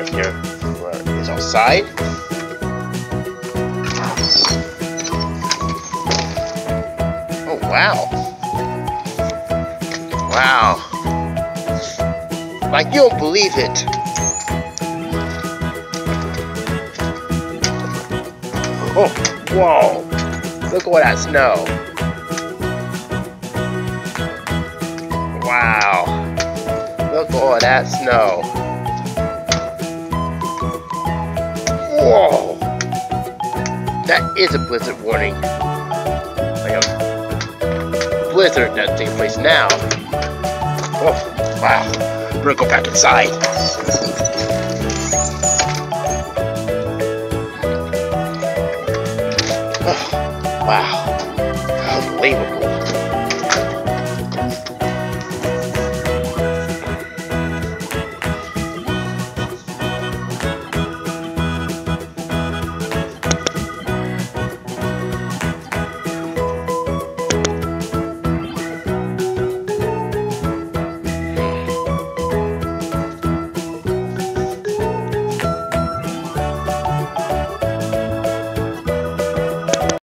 out of here is outside. Oh, wow. Wow. Like, you don't believe it. Oh, whoa. Look at all that snow. Wow. Look at all that snow. Whoa. That is a blizzard warning. Like a blizzard that's taking place now. Oh, wow. We're gonna go back inside. Wow, unbelievable.